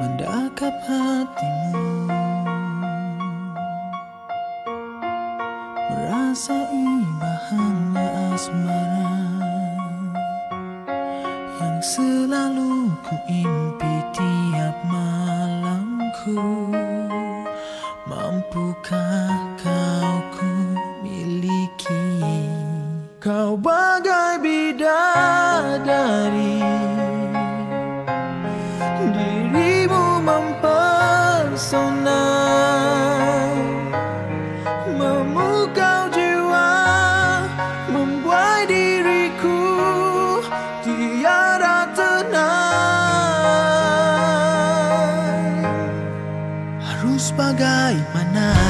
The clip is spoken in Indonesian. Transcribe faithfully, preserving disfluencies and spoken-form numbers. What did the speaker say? mendekap hatimu, merasai bahannya asmara yang selalu ku impi tiap malamku. Mampukah kau ku miliki? Kau bagai bidadari, dirimu mempesona, memukau jiwa, membuai diriku tiada tenang. Harus bagaimana?